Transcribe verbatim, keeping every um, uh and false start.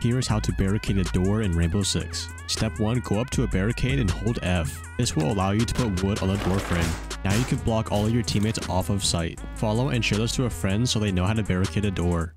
Here is how to barricade a door in Rainbow six. Step one. Go up to a barricade and hold F. This will allow you to put wood on the door frame. Now you can block all of your teammates off of sight. Follow and share this to a friend so they know how to barricade a door.